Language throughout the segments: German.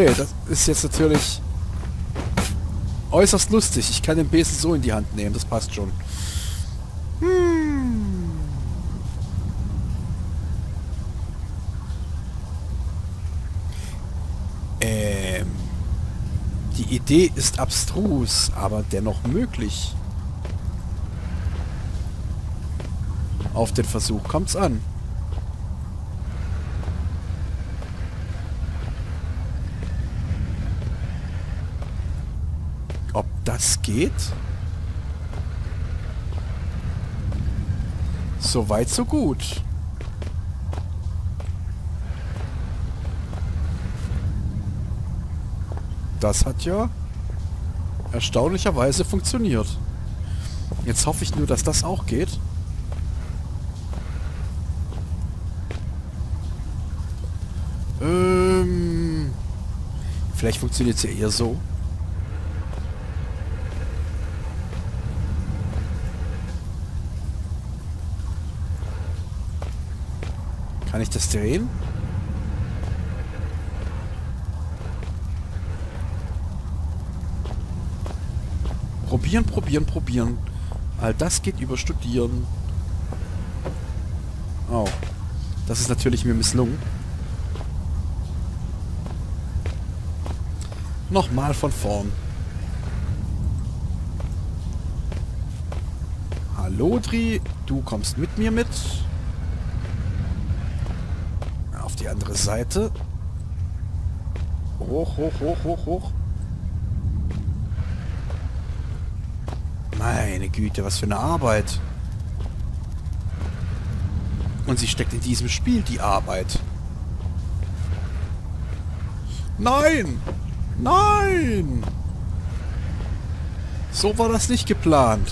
Okay, das ist jetzt natürlich äußerst lustig. Ich kann den Besen so in die Hand nehmen, das passt schon. Die Idee ist abstrus, aber dennoch möglich. Auf den Versuch kommt's an. Ob das geht? Soweit, so gut. Das hat ja erstaunlicherweise funktioniert. Jetzt hoffe ich nur, dass das auch geht. Vielleicht funktioniert es ja eher so. Kann ich das drehen? Probieren, probieren, probieren. All das geht über Studieren. Oh. Das ist natürlich mir misslungen. Nochmal von vorn. Hallo, Dri. Du kommst mit mir mit. Auf die andere Seite. Hoch, hoch, hoch, hoch, hoch. Meine Güte, was für eine Arbeit. Und sie steckt in diesem Spiel, die Arbeit. Nein! Nein! So war das nicht geplant.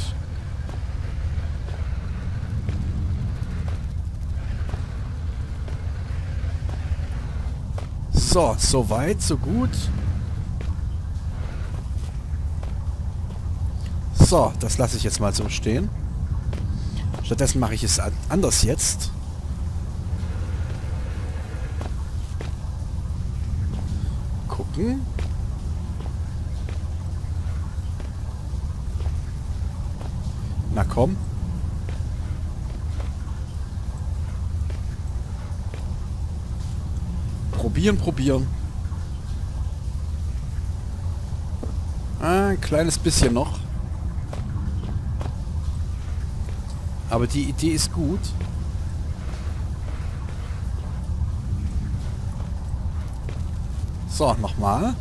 So, so weit, so gut. So, das lasse ich jetzt mal so stehen. Stattdessen mache ich es anders jetzt. Gucken. Na komm. Probieren, probieren. Ein kleines bisschen noch. Aber die Idee ist gut. So, nochmal.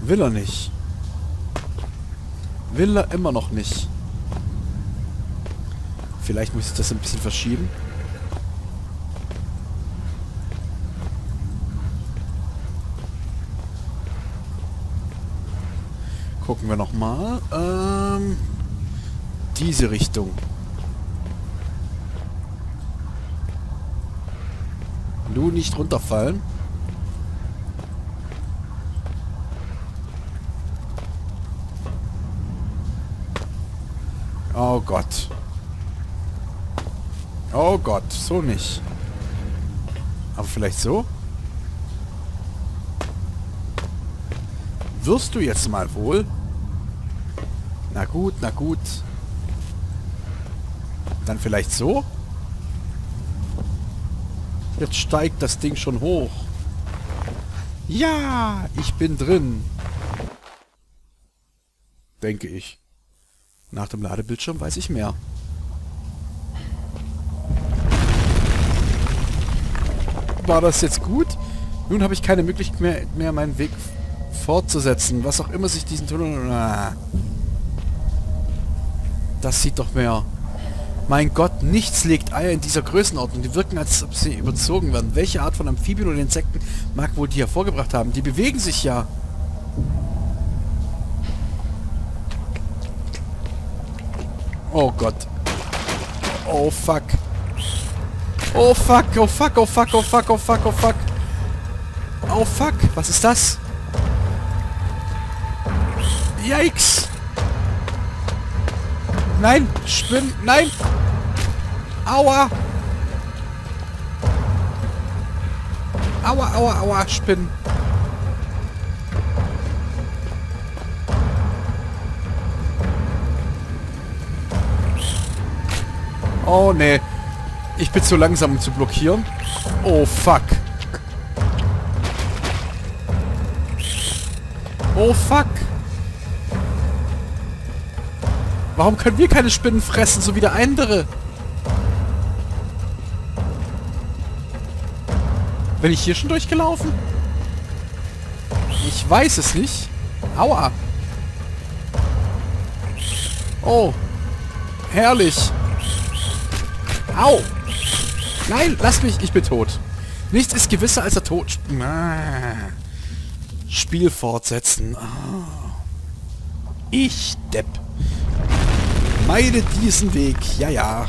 Will er nicht. Will er immer noch nicht. Vielleicht muss ich das ein bisschen verschieben. Gucken wir nochmal. Diese Richtung. Nur nicht runterfallen. Oh Gott. Oh Gott, so nicht. Aber vielleicht so? Wirst du jetzt mal wohl? Na gut, na gut. Dann vielleicht so? Jetzt steigt das Ding schon hoch. Ja, ich bin drin. Denke ich. Nach dem Ladebildschirm weiß ich mehr. War das jetzt gut? Nun habe ich keine Möglichkeit mehr meinen Weg fortzusetzen. Was auch immer sich diesen Tunnel... Das sieht doch mehr... Mein Gott, nichts legt Eier in dieser Größenordnung. Die wirken, als ob sie überzogen werden. Welche Art von Amphibien oder Insekten mag wohl die hervorgebracht haben? Die bewegen sich ja. Oh Gott. Oh fuck. Oh fuck, oh fuck, oh fuck, oh fuck, oh fuck, oh fuck. Oh fuck, was ist das? Yikes. Nein, Spinnen, nein. Aua! Aua, aua, aua, Spinnen. Oh, nee. Ich bin zu langsam, um zu blockieren. Oh, fuck. Oh, fuck. Warum können wir keine Spinnen fressen, so wie der andere? Bin ich hier schon durchgelaufen? Ich weiß es nicht. Aua. Oh. Herrlich. Au! Nein, lass mich, ich bin tot. Nichts ist gewisser als der Tod. Spiel fortsetzen. Oh. Ich Depp. Meide diesen Weg. Ja, ja.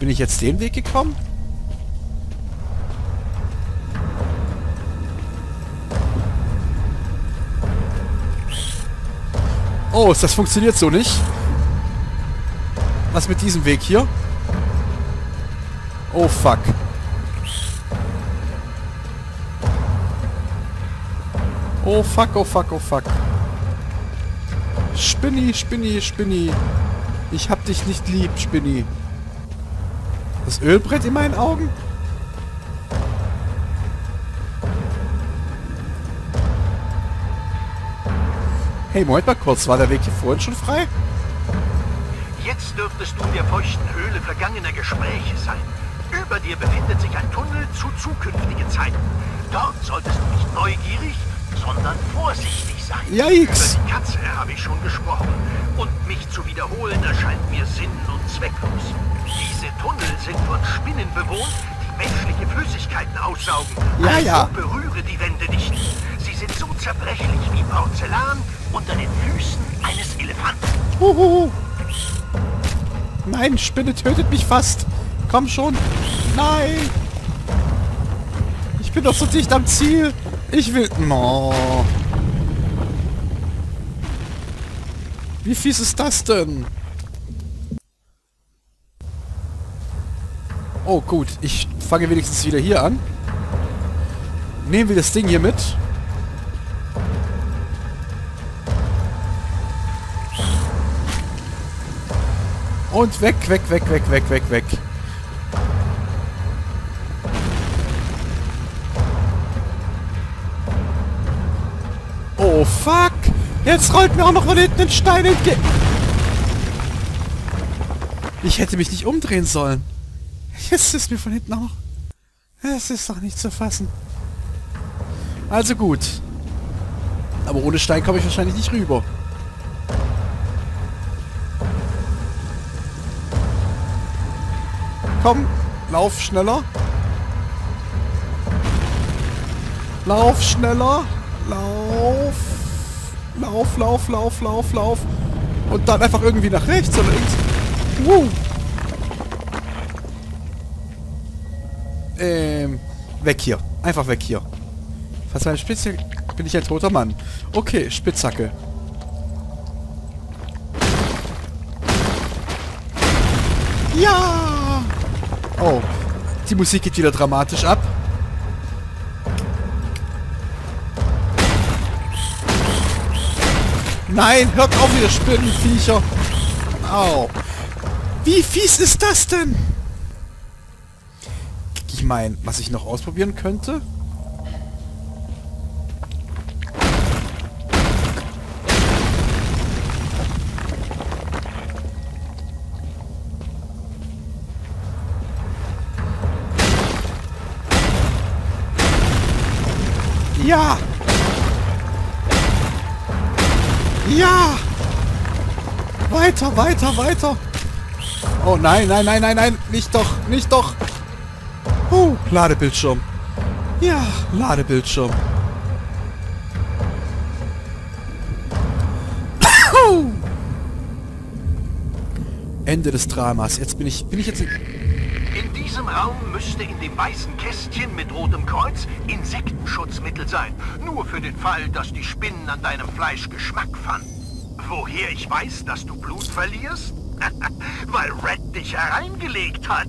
Bin ich jetzt den Weg gekommen? Oh, das funktioniert so nicht. Was mit diesem Weg hier? Oh, fuck. Oh, fuck, oh, fuck, oh, fuck. Spinni, Spinni, Spinni. Ich hab dich nicht lieb, Spinni. Das Ölbrett in meinen Augen? Hey, Moment mal kurz, war der Weg hier vorhin schon frei? Jetzt dürftest du in der feuchten Höhle vergangener Gespräche sein. Über dir befindet sich ein Tunnel zu zukünftigen Zeiten. Dort solltest du nicht neugierig, sondern vorsichtig sein. Yikes. Über die Katze habe ich schon gesprochen. Und mich zu wiederholen erscheint mir sinn- und zwecklos. Diese Tunnel sind von Spinnen bewohnt, die menschliche Flüssigkeiten aussaugen. Ja, also ja. Berühre die Wände nicht. Sie sind so zerbrechlich wie Porzellan unter den Füßen eines Elefanten. Uhuhu. Nein, Spinne tötet mich fast. Komm schon. Nein. Ich bin doch so dicht am Ziel. Ich will... No. Wie fies ist das denn? Oh gut, ich fange wenigstens wieder hier an. Nehmen wir das Ding hier mit. Und weg, weg, weg, weg, weg, weg, weg. Oh, fuck! Jetzt rollt mir auch noch von hinten ein Stein entgegen. Ich hätte mich nicht umdrehen sollen. Jetzt ist mir von hinten auch noch... Es ist doch nicht zu fassen. Also gut. Aber ohne Stein komme ich wahrscheinlich nicht rüber. Komm, lauf schneller. Lauf schneller. Lauf. Lauf, lauf, lauf, lauf, lauf. Und dann einfach irgendwie nach rechts oder links. Weg hier. Einfach weg hier. Falls meine Spitze... Bin ich ein toter Mann. Okay, Spitzhacke. Ja! Oh, die Musik geht wieder dramatisch ab. Nein, hört auf, ihr Spinnenviecher. Au. Wie fies ist das denn? Ich meine, was ich noch ausprobieren könnte? Ja! Ja! Weiter, weiter, weiter! Oh nein, nein, nein, nein, nein! Nicht doch, nicht doch! Ladebildschirm. Ja, Ladebildschirm. Ende des Dramas. Jetzt bin ich jetzt... In diesem Raum müsste in dem weißen Kästchen mit rotem Kreuz Insektenschutzmittel sein. Nur für den Fall, dass die Spinnen an deinem Fleisch Geschmack fanden. Woher ich weiß, dass du Blut verlierst? Weil Red dich hereingelegt hat.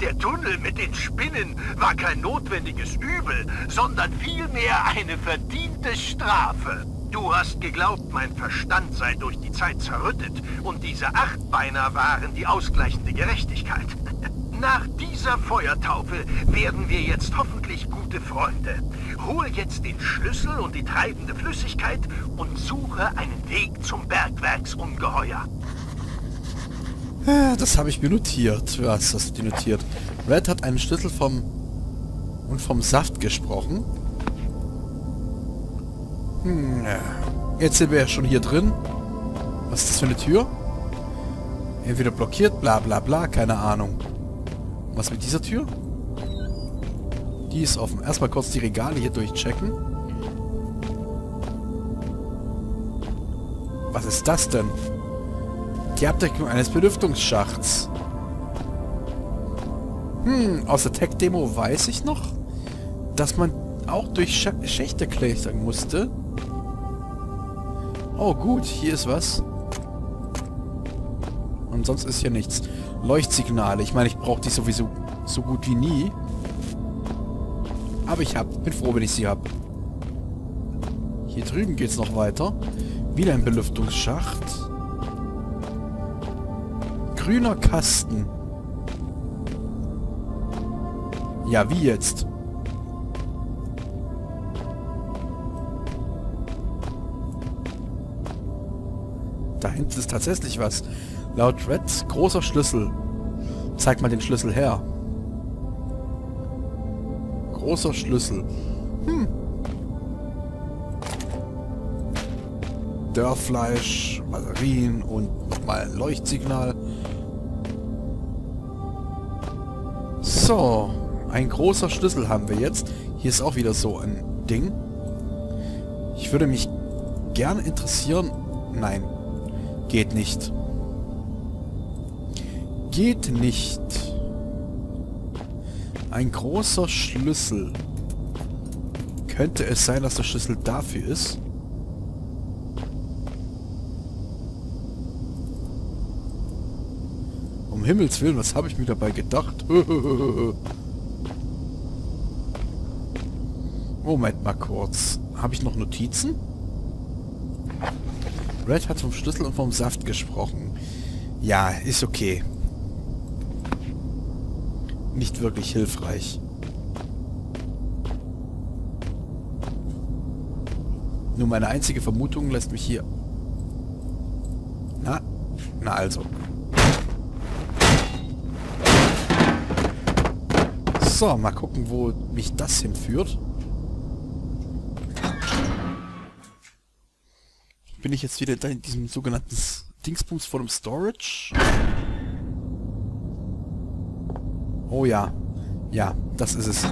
Der Tunnel mit den Spinnen war kein notwendiges Übel, sondern vielmehr eine verdiente Strafe. Du hast geglaubt, mein Verstand sei durch die Zeit zerrüttet und diese Achtbeiner waren die ausgleichende Gerechtigkeit. Nach dieser Feuertaufe werden wir jetzt hoffentlich gute Freunde. Hol jetzt den Schlüssel und die treibende Flüssigkeit und suche einen Weg zum Bergwerksungeheuer. Das habe ich mir notiert. Was hast du dir notiert? Red hat einen Schlüssel vom Saft gesprochen. Jetzt sind wir ja schon hier drin. Was ist das für eine Tür? Entweder blockiert, bla bla bla, keine Ahnung. Was mit dieser Tür? Die ist offen. Erstmal kurz die Regale hier durchchecken. Was ist das denn? Die Abdeckung eines Belüftungsschachts. Aus der Tech-Demo weiß ich noch, dass man auch durch Schächte klettern musste. Oh gut, hier ist was. Und sonst ist hier nichts. Leuchtsignale. Ich meine, ich brauche die sowieso so gut wie nie. Aber bin froh, wenn ich sie habe. Hier drüben geht es noch weiter. Wieder ein Belüftungsschacht. Grüner Kasten. Ja, wie jetzt? Da hinten ist tatsächlich was. Laut Red, großer Schlüssel. Zeig mal den Schlüssel her. Großer Schlüssel. Dörrfleisch, Batterien und nochmal ein Leuchtsignal. So, ein großer Schlüssel haben wir jetzt. Hier ist auch wieder so ein Ding. Ich würde mich gerne interessieren. Nein, geht nicht. Geht nicht. Ein großer Schlüssel. Könnte es sein, dass der Schlüssel dafür ist? Um Himmels Willen, was habe ich mir dabei gedacht? Moment mal kurz. Habe ich noch Notizen? Red hat vom Schlüssel und vom Saft gesprochen. Ja, ist okay. Nicht wirklich hilfreich. Nur meine einzige Vermutung lässt mich hier... Na also. So, mal gucken, wo mich das hinführt. Bin ich jetzt wieder in diesem sogenannten Dingsbums vor dem Storage? Oh ja. Ja, das ist es.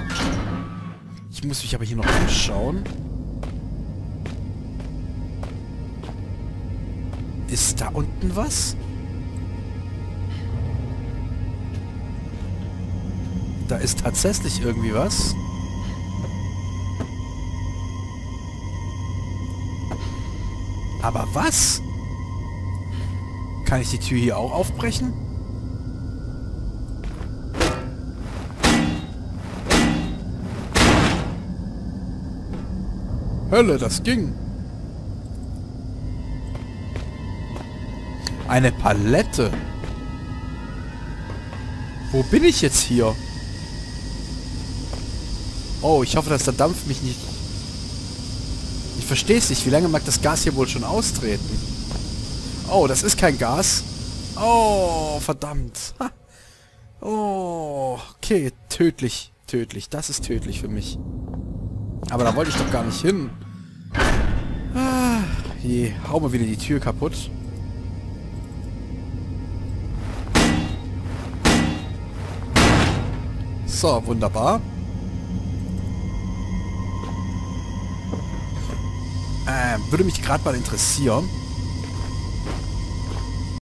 Ich muss mich aber hier noch umschauen. Ist da unten was? Da ist tatsächlich irgendwie was. Aber was? Kann ich die Tür hier auch aufbrechen? Hölle, das ging. Eine Palette. Wo bin ich jetzt hier? Oh, ich hoffe, dass der Dampf mich nicht... Ich verstehe es nicht. Wie lange mag das Gas hier wohl schon austreten? Oh, das ist kein Gas. Oh, verdammt. Ha. Oh, okay. Tödlich. Tödlich. Das ist tödlich für mich. Aber da wollte ich doch gar nicht hin. Ah, je, hau mal wieder die Tür kaputt. So, wunderbar. Würde mich gerade mal interessieren.